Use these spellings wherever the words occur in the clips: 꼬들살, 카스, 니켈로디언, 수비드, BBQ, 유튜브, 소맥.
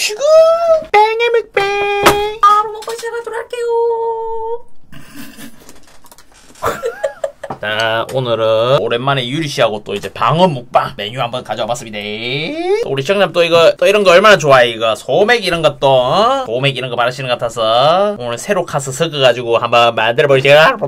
슈구 뺑에 맥뺑 바로 먹고 시작하도록 할게요. 자, 오늘은 오랜만에 유리씨하고 또 이제 방어 묵방 메뉴 한번 가져와 봤습니다. 우리 시청자님 또 이거 또 이런 거 얼마나 좋아해. 이거 소맥 이런 것도 소맥 이런 거 바르시는 것 같아서 오늘 새로 카스 섞어가지고 한번 만들어볼게요.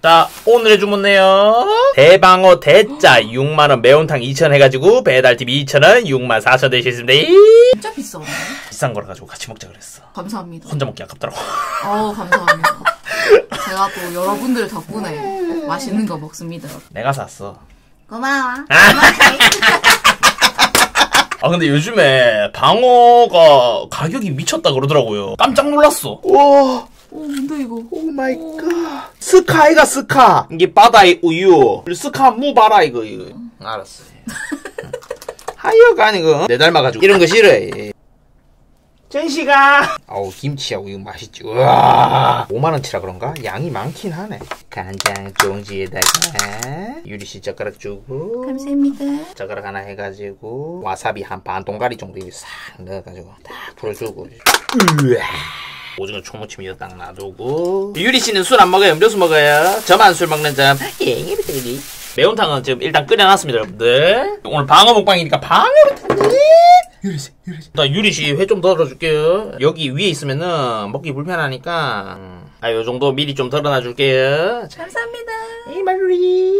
자, 오늘의 주문네요. 대방어 대짜 6만원, 매운탕 2,000원 해가지고 배달팁 2,000원, 64,000원 되시겠습니다. 진짜 비싸네. 비싼 거라 가지고 같이 먹자 그랬어. 감사합니다. 혼자 먹기 아깝더라고. 어우, 감사합니다. 제가 또 여러분들 덕분에 맛있는 거 먹습니다. 내가 샀어. 고마워. 아, 근데 요즘에 방어가 가격이 미쳤다 그러더라고요. 깜짝 놀랐어. 우와. 오, 뭔데 이거? 오 마이 갓. 스카이가 스카. 이게 바다의 우유. 스카 무 봐라 이거 이거. 알았어. 하여간 이거 내 닮아가지고 이런 거 싫어해. 전시가. 아우, 김치하고 이거 맛있지. 우와. 5만원치라 그런가? 양이 많긴 하네. 간장 종지에다가 유리씨 젓가락 주고. 감사합니다. 젓가락 하나 해가지고 와사비 한 반 동가리 정도 싹 넣어가지고 딱 풀어주고. 으아. 오징어 초무침이도 딱 놔두고. 유리씨는 술 안 먹어요? 음료수 먹어요? 저만 술 먹는 점. 매운탕은 지금 일단 끓여놨습니다, 여러분들. 오늘 방어 먹방이니까 방어를 탔네. 유리씨 나 유리씨 회 좀 덜어줄게요. 여기 위에 있으면은 먹기 불편하니까 아, 요정도 미리 좀 덜어놔줄게요. 감사합니다. 에이 마루리.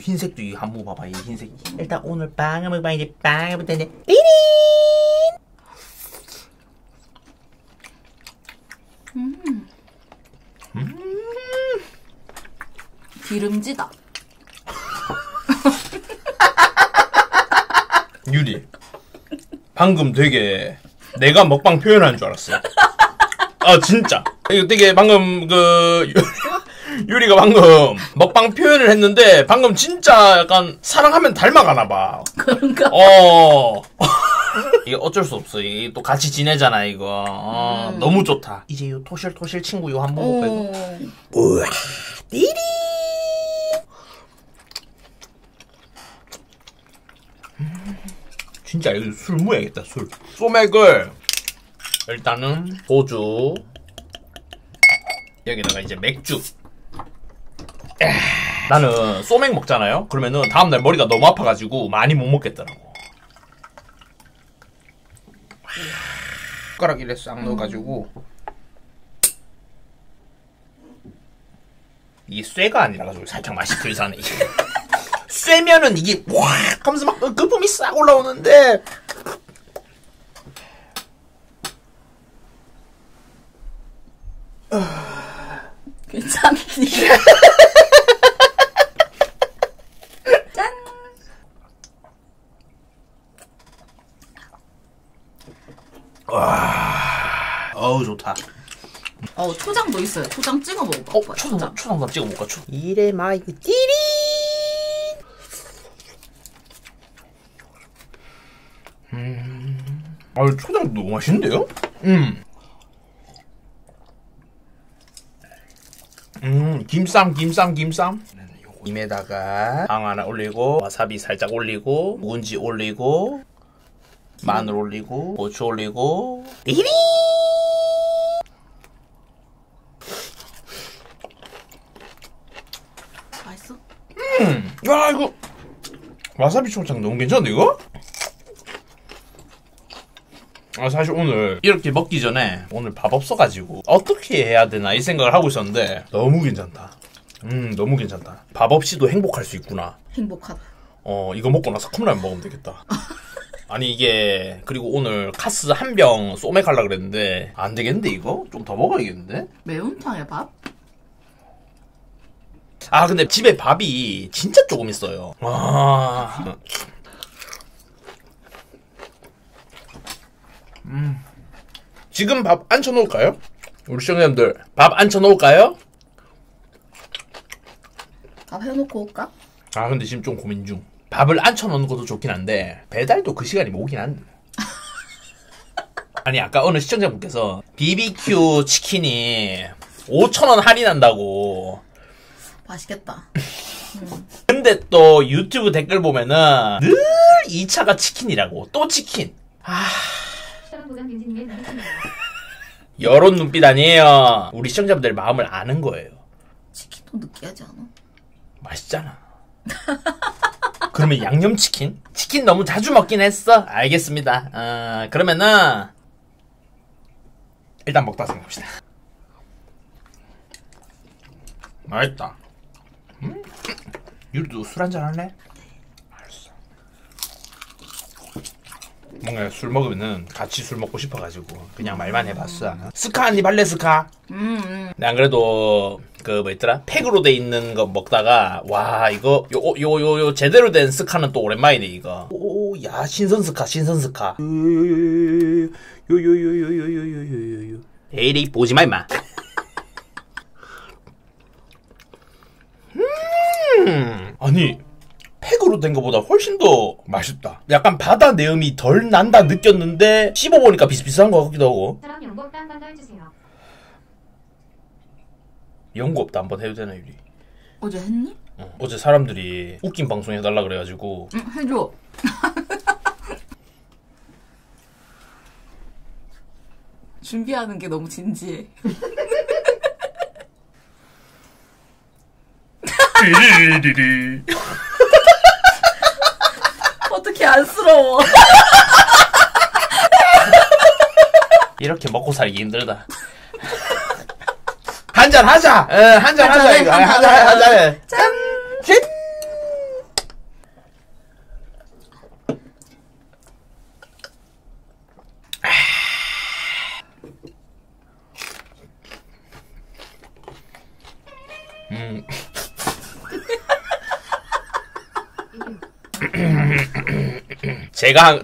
흰색도 이 한번 봐봐. 이 흰색. 일단 오늘 방어 먹방이지. 방어부터 이제 띠리. 기름지다. 유리 방금 되게 내가 먹방 표현하는 줄 알았어. 아, 진짜 이거 되게 방금 그 유리가 방금 먹방 표현을 했는데 방금 진짜 약간 사랑하면 닮아가나봐. 그런가? 어. 이게 어쩔 수 없어. 이게 또 같이 지내잖아 이거. 어, 너무 좋다. 이제 요 토실토실 친구 요 한번 먹어봐 이거. 우와 띠리. 진짜 이거 술 먹어야겠다. 술. 소맥을 일단은 소주 여기다가 이제 맥주. 나는 소맥 먹잖아요. 그러면은 다음날 머리가 너무 아파가지고 많이 못 먹겠더라고. 숟가락 이래 싹 넣어가지고. 이게 쇠가 아니라가지고 살짝 맛이 들잖아 이게. 쇠면은 이게 꽉 하면서 막 거품이 싹 올라오는데. 괜찮니? 어우 좋다. 어, 초장도 있어요. 초장 찍어 먹어봐. 어, 초장 나 찍어 먹을까? 이래 마 이거 띠리. 아, 초장 너무 맛있는데요? 김쌈. 김에다가 당 하나 올리고 와사비 살짝 올리고 묵은지 올리고 마늘 올리고 고추 올리고. 띠리. 맛있어? 야, 이거 와사비 초장 너무 괜찮은데 이거? 아, 사실 오늘 이렇게 먹기 전에 오늘 밥 없어가지고 어떻게 해야 되나 이 생각을 하고 있었는데 너무 괜찮다. 너무 괜찮다. 밥 없이도 행복할 수 있구나. 행복하다. 어, 이거 먹고 나서 컵라면 먹으면 되겠다. 아니 이게 그리고 오늘 카스 한 병 소맥 하려고 그랬는데 안 되겠는데 이거? 좀 더 먹어야겠는데? 매운탕에 밥? 아, 근데 집에 밥이 진짜 조금 있어요. 와. 지금 밥 안 쳐놓을까요? 우리 시청자님들 밥 안 쳐놓을까요? 밥 해놓고 올까? 아, 근데 지금 좀 고민 중. 밥을 안 쳐놓는 것도 좋긴 한데 배달도 그 시간이 오긴 한데. 아니 아까 어느 시청자분께서 BBQ 치킨이 5,000원 할인한다고. 맛있겠다. 근데 또 유튜브 댓글 보면은 늘 2차가 치킨이라고. 또 치킨. 아... 여론 눈빛 아니에요. 우리 시청자분들 마음을 아는 거예요. 치킨도 느끼하지 않아? 맛있잖아. 그러면 양념치킨? 치킨 너무 자주 먹긴 했어. 알겠습니다. 그러면은 일단 먹다 생각합시다. 맛있다. 유리도 술 한잔 할래? 알았어. 뭔가 술 먹으면은 같이 술 먹고 싶어가지고 그냥 말만 해봤어. 스카 한입 할래 스카? 난 그래도 그 뭐 있더라? 팩으로 돼 있는 거 먹다가 와 이거 요 제대로 된 스카는 또 오랜만이네 이거. 오 야 신선 스카 신선 스카. 요요요요요요요요요요. 에이리 보지 마 임마. 아니 팩으로 된 거보다 훨씬 더 맛있다. 약간 바다 내음이 덜 난다 느꼈는데 씹어보니까 비슷비슷한 것 같기도 하고. 사람 연고 없다 한번 더 해주세요. 연고 없다 한번 해도 되나 유리? 어제 했니? 어. 어제 사람들이 웃긴 방송 해달라 그래가지고 응 해줘. 준비하는 게 너무 진지해. 어떻게 안쓰러워. 이렇게 먹고 살기 힘들다. 한잔 하자. 응, 한잔 하자 이거. 한잔. 짠. 짠.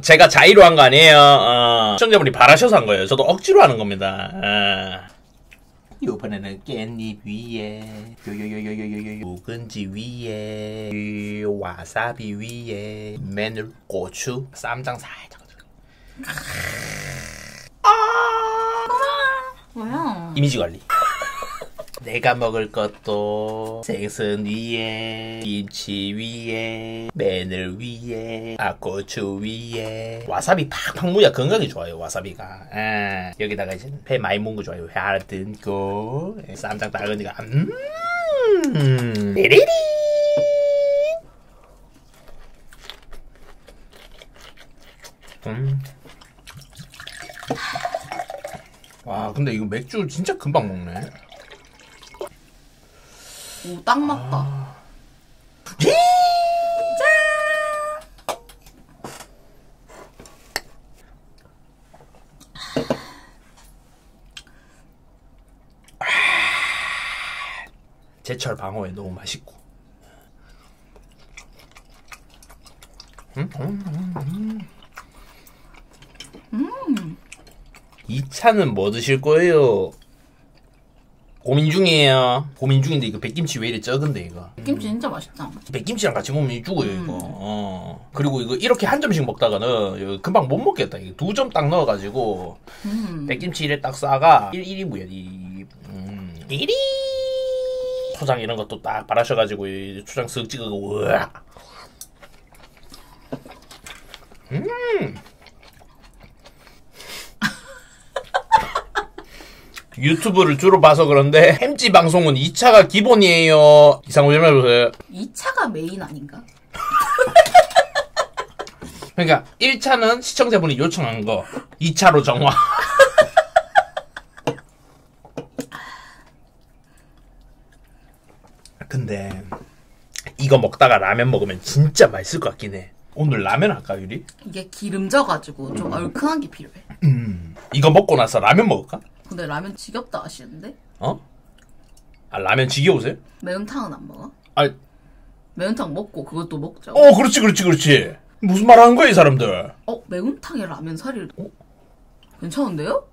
제가 자의로 한 거 아니에요. 시청자분이 바라셔서 한 거예요. 저도 억지로 하는 겁니다. 이번에는 깻잎 위에 요요요요요요요 묵은지 위에 와사비 위에 마늘 고추 쌈장 살짝. 뭐야? 이미지 관리. 내가 먹을 것도 생선 위에 김치 위에 마늘 위에 고추 위에 와사비 팍팍 무야. 건강에 좋아요 와사비가. 여기다가 이제 회 많이 먹는 거 좋아요. 회 하나 뜯고 쌈장 따르니까 띠리리. 와 근데 이거 맥주 진짜 금방 먹네. 오, 딱 맞다. 짠! 제철 방어에 너무 맛있고. 이 차는 뭐 드실 거예요? 고민 중이에요. 고민 중인데 이거 백김치 왜 이래 적은데 이거. 백김치 진짜 맛있다. 백김치랑 같이 먹으면 죽어요 이거. 그리고 이거 이렇게 한 점씩 먹다가는 이거 금방 못 먹겠다. 이거 두 점 딱 넣어가지고 백김치 이래 딱 싸가 1인분이야. 1인분. 1인 초장 이런 것도 딱 바라셔가지고 초장 쓱 찍어가고 우와. 유튜브를 주로 봐서 그런데 햄찌 방송은 2차가 기본이에요. 이상호 좀 해보세요. 2차가 메인 아닌가? 그러니까 1차는 시청자분이 요청한 거 2차로 정화. 근데 이거 먹다가 라면 먹으면 진짜 맛있을 것 같긴 해. 오늘 라면 할까 유리? 이게 기름져가지고 좀 얼큰한 게 필요해. 이거 먹고 나서 라면 먹을까? 근데 라면 지겹다 아시는데? 어? 아 라면 지겨우세요? 매운탕은 안 먹어? 아 매운탕 먹고 그것도 먹자고. 어 그렇지. 무슨 말 하는 거야 이 사람들? 어? 매운탕에 라면 사리를? 어? 괜찮은데요?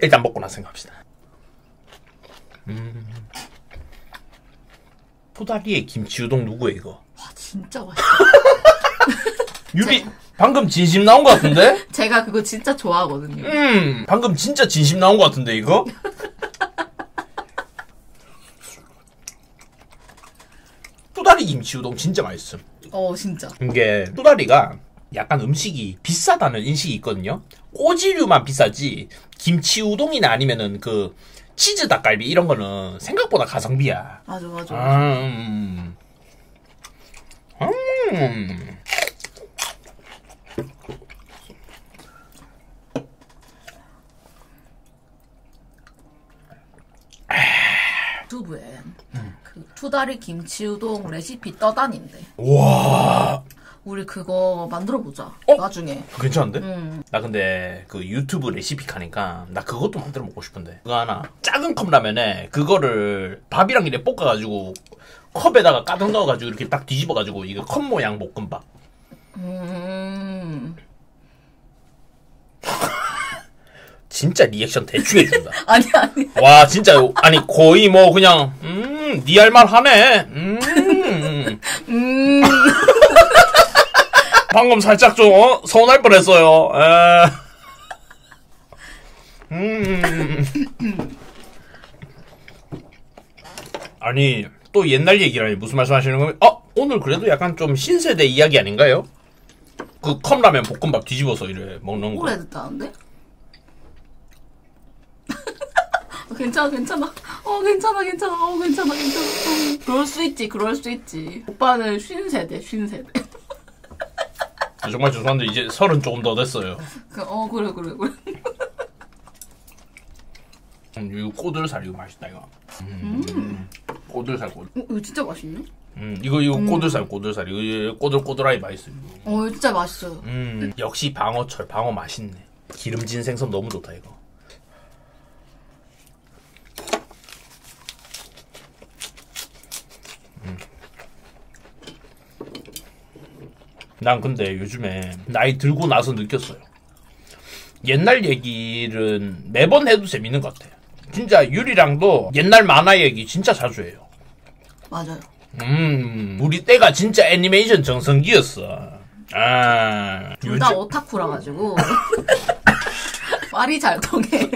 일단 먹고 나서 생각합시다. 토다리에 김치 우동 누구야 이거? 와 진짜 맛있어. 유리 방금 진심 나온 것 같은데? 제가 그거 진짜 좋아하거든요. 방금 진짜 진심 나온 것 같은데 이거? 또다리 김치우동 진짜 맛있음. 어 진짜. 이게 또다리가 약간 음식이 비싸다는 인식이 있거든요. 꼬지류만 비싸지 김치 우동이나 아니면은 그 치즈 닭갈비 이런 거는 생각보다 가성비야. 맞아 맞아. 유튜브에 그 투다리 김치 우동 레시피 떠다닌데. 와. 우리 그거 만들어보자. 어? 나중에 괜찮은데? 나 근데 그 유튜브 레시피 가니까 나 그것도 만들어 먹고 싶은데. 그거 하나 작은 컵라면에 그거를 밥이랑 이렇게 볶아가지고 컵에다가 가득 넣어가지고 이렇게 딱 뒤집어가지고 이거 컵 모양 볶음밥. 진짜 리액션 대충 해준다. 아니 아니 와 진짜 아니 거의 뭐 그냥 니 할 말 하네. 방금 살짝 좀 서운할 뻔했어요. 아니 또 옛날 얘기라니 무슨 말씀하시는 거예요? 아 오늘 그래도 약간 좀 신세대 이야기 아닌가요? 그 컵라면 볶음밥 뒤집어서 이래 먹는 거. 오래됐다는데? 괜찮아 괜찮아. 괜찮아. 그럴 수 있지. 오빠는 쉰 세대. 정말 죄송한데 이제 30 조금 더 됐어요. 그래. 이거 꼬들살 이거 맛있다 이거. 꼬들살. 이거 진짜 맛있네. 이거 꼬들살 이거 꼬들꼬들하니 맛있어. 이거 진짜 맛있어요. 역시 방어 맛있네. 기름진 생선 너무 좋다 이거. 난 근데 요즘에 나이 들고 나서 느꼈어요. 옛날 얘기는 매번 해도 재밌는 것 같아요. 진짜 유리랑도 옛날 만화 얘기 진짜 자주 해요. 맞아요. 우리 때가 진짜 애니메이션 정성기였어. 아, 둘 다 오타쿠라가지고 말이 잘 통해.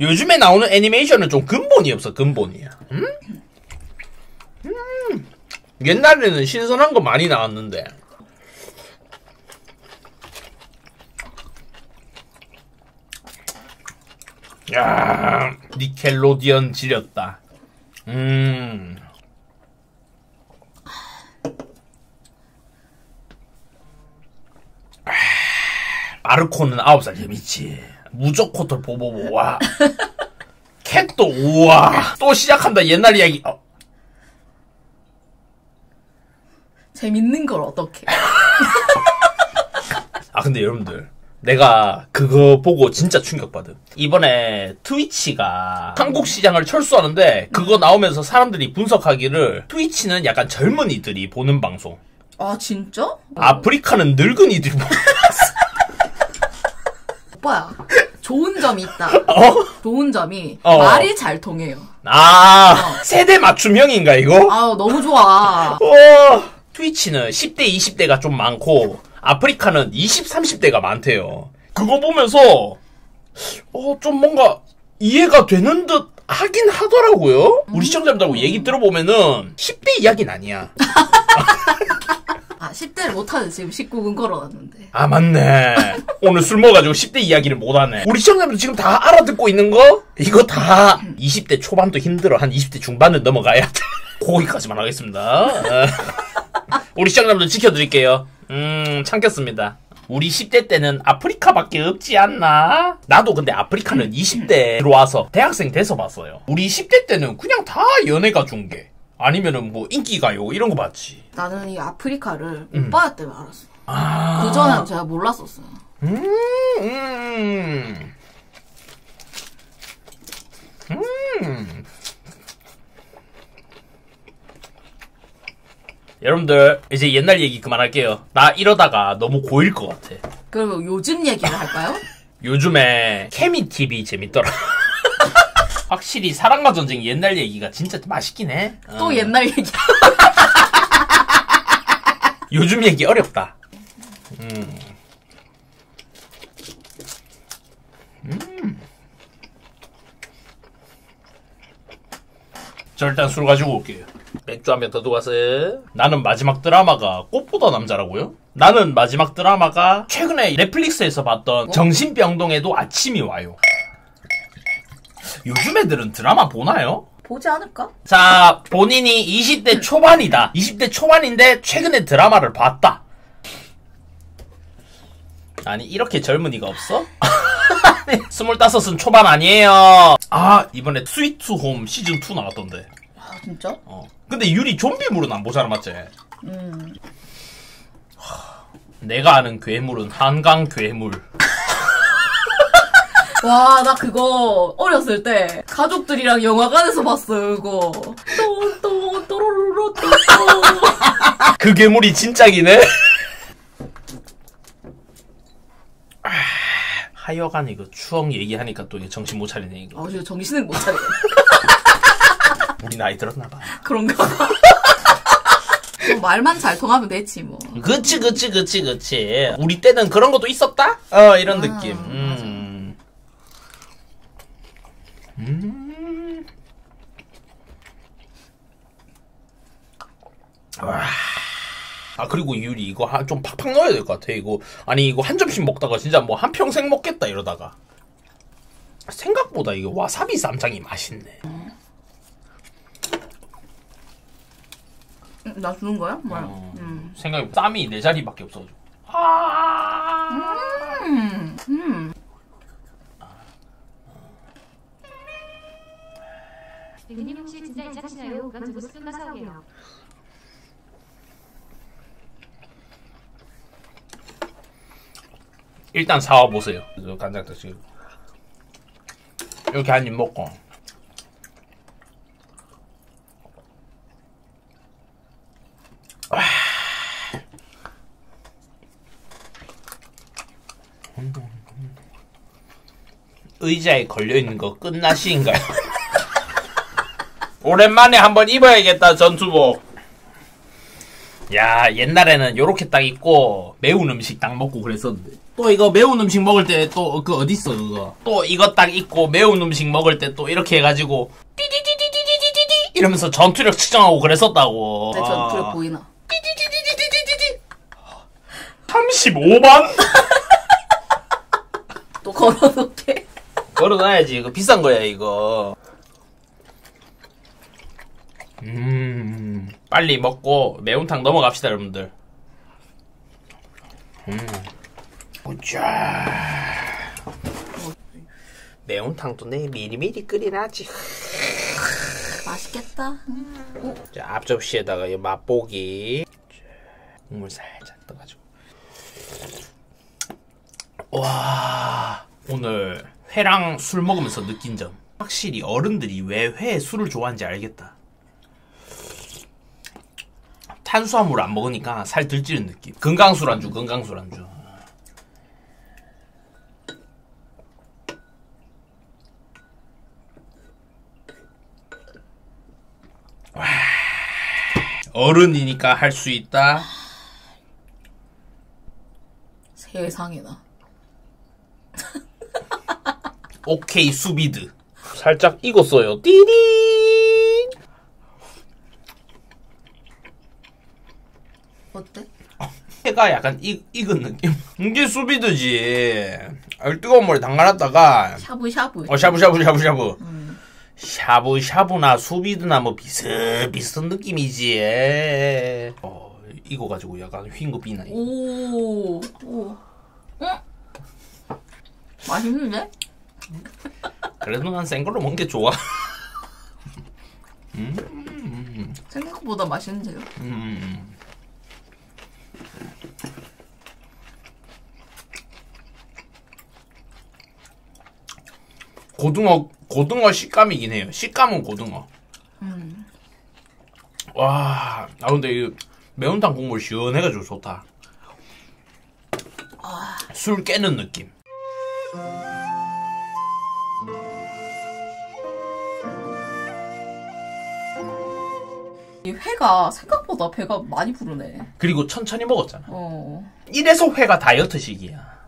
요즘에 나오는 애니메이션은 좀 근본이 없어. 근본이야. 옛날에는 신선한 거 많이 나왔는데 야, 니켈로디언 지렸다. 마르코는 9살 재밌지. 무조코털 보보보 와. 캣도 우와. 또 시작한다 옛날 이야기. 재밌는 걸 어떡해. 아 근데 여러분들. 내가 그거 보고 진짜 충격받음. 이번에 트위치가 한국 시장을 철수하는데 그거 나오면서 사람들이 분석하기를 트위치는 약간 젊은이들이 보는 방송. 아 진짜? 아프리카는 늙은이들이 보는 방송. 오빠야 좋은 점이 있다. 좋은 점이 말이 잘 통해요. 세대 맞춤형인가 이거? 아 너무 좋아. 트위치는 10대 20대가 좀 많고 아프리카는 20, 30대가 많대요. 그거 보면서 좀 뭔가 이해가 되는 듯 하긴 하더라고요. 우리 시청자분들하고 얘기 들어보면은 10대 이야기는 아니야. 10대를 못하는 지금 19금 걸어놨는데. 아 맞네. 오늘 술 먹어가지고 10대 이야기를 못하네. 우리 시청자분들 지금 다 알아듣고 있는 거? 이거 다 20대 초반도 힘들어. 한 20대 중반을 넘어가야 돼. 거기까지만 하겠습니다. 우리 시청자분들 지켜드릴게요. 참겠습니다. 우리 10대 때는 아프리카밖에 없지 않나? 나도 근데 아프리카는 20대 들어와서 대학생 돼서 봤어요. 우리 10대 때는 그냥 다 연예가 중계 아니면은 뭐 인기가요 이런 거 봤지. 나는 이 아프리카를 오빠 때문에 알았어. 그전엔 제가 몰랐었어요. 여러분들 이제 옛날 얘기 그만할게요. 나 이러다가 너무 고일 것 같아. 그럼 요즘 얘기를 할까요? 요즘에 케미TV 재밌더라. 확실히 사랑과 전쟁 옛날 얘기가 진짜 맛있긴 해. 또 옛날 얘기. 요즘 얘기 어렵다. 저 일단 술 가지고 올게요. 맥주 한 병 더 도가세. 나는 마지막 드라마가 꽃보다 남자라고요? 나는 마지막 드라마가 최근에 넷플릭스에서 봤던 정신병동에도 아침이 와요. 요즘 애들은 드라마 보나요? 보지 않을까? 자, 본인이 20대 초반이다. 20대 초반인데 최근에 드라마를 봤다. 아니 이렇게 젊은이가 없어? 25은 초반 아니에요. 아, 이번에 스위트홈 시즌2 나왔던데. 아, 진짜? 어. 근데 유리 좀비물은 안 보잖아, 맞지? 하, 내가 아는 괴물은 한강 괴물. 와, 나 그거 어렸을 때 가족들이랑 영화관에서 봤어요, 그거. 또로로로또 그 괴물이 진짜이네. 하여간 이거 추억 얘기하니까 또 정신 못 차리네 이거. 아, 정신은 못 차려. 우리 나이 들었나봐. 그런가 봐. 말만 잘 통하면 되지 뭐. 그치 그치 그치 그치. 우리 때는 그런 것도 있었다? 어, 이런 아, 느낌. 와. 아, 그리고 유리 이거 좀 팍팍 넣어야 될 것 같아. 이거 아니 이거 한 점씩 먹다가 진짜 뭐 한 평생 먹겠다 이러다가. 생각보다 이거 와사비 쌈장이 맛있네. 나 주는 거야? 뭐야? 생각해 쌈이 4자리밖에 없어가지고. 아. 대근님 혹시 진짜 잘하시나요? 그럼 저도 쑥 나사올게요. 일단 사와보세요. 간장 드시고 이렇게 한 입 먹고. 의자에 걸려있는 거 끝나시인가요? 오랜만에 한번 입어야겠다, 전투복. 야, 옛날에는 요렇게 딱 입고 매운 음식 딱 먹고 그랬었는데. 또 이거 매운 음식 먹을 때 또 그 어딨어 그거. 또 이거 딱 입고 매운 음식 먹을 때 또 이렇게 해가지고 띠디디디디디디디 이러면서 전투력 측정하고 그랬었다고. 내 전투력 보이나? 띠디디디디디디디 35만? 또 걸어놓게. 걸어놔야지, 이거 비싼 거야 이거. 빨리 먹고 매운탕 넘어갑시다 여러분들. 보자. 매운탕도 내 미리미리 끓이나지. 맛있겠다. 자, 앞접시에다가 이 맛보기. 국물 살짝 떠가지고. 와, 오늘 회랑 술 먹으면서 느낀 점. 확실히 어른들이 왜 회에 술을 좋아하는지 알겠다. 탄수화물 안 먹으니까 살 들찌는 느낌. 건강술안주, 건강술안주. 와, 어른이니까 할 수 있다. 세상에나. 오케이, 수비드. 살짝 익었어요. 띠리. 어때? 회가 약간 익은 느낌? 이게 수비드지. 뜨거운 물에 담가놨다가 샤브샤브. 어, 샤브샤브 샤브샤브. 샤브샤브나 수비드나 뭐 비슷한 느낌이지. 어, 이거 가지고 약간 휜 거 비나. 오, 오. 응? 맛있는데? 그래도 난 센 걸로 먹는 게 좋아. 생각보다 맛있는데요? 고등어 식감이긴 해요. 식감은 고등어. 와, 아 근데 이 매운탕 국물 시원해가지고 좋다. 아. 술 깨는 느낌. 이 회가 생각보다 배가 많이 부르네. 그리고 천천히 먹었잖아. 이래서 회가 다이어트식이야.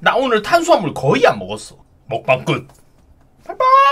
나 오늘 탄수화물 거의 안 먹었어. 먹방 끝. 바이바이.